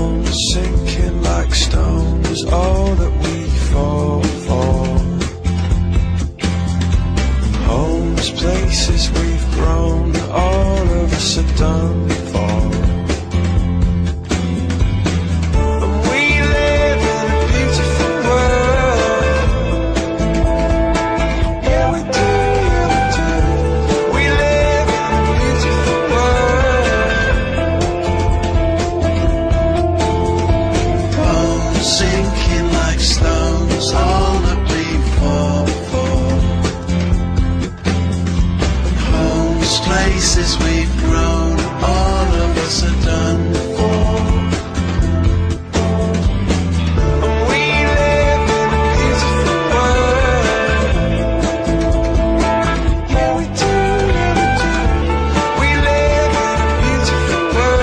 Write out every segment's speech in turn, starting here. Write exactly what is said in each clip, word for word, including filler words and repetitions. down, sinking like stone is all that we fall for. Homes, places we've grown, all of us are done for. Sinking like stones, all that we fall for. Homes, places we've grown, all of us are done for. And we live in a beautiful world. Yeah, we do, yeah, we do. We live in a beautiful world.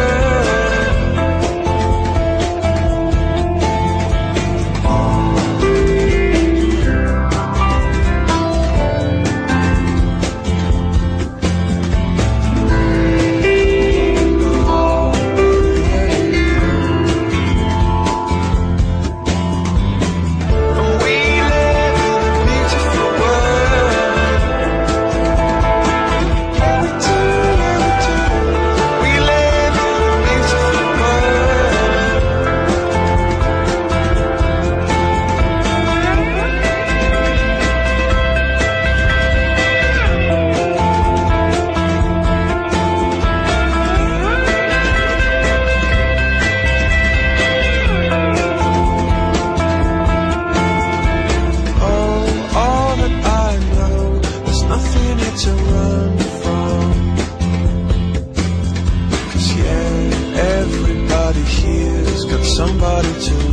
To run from, 'cause yeah, everybody here's got somebody to